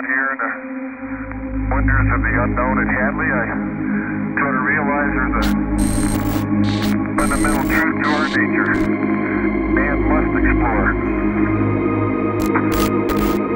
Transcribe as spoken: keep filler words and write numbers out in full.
out here in the wonders of the unknown at Hadley, I try to realize there's a fundamental truth to our nature man must explore.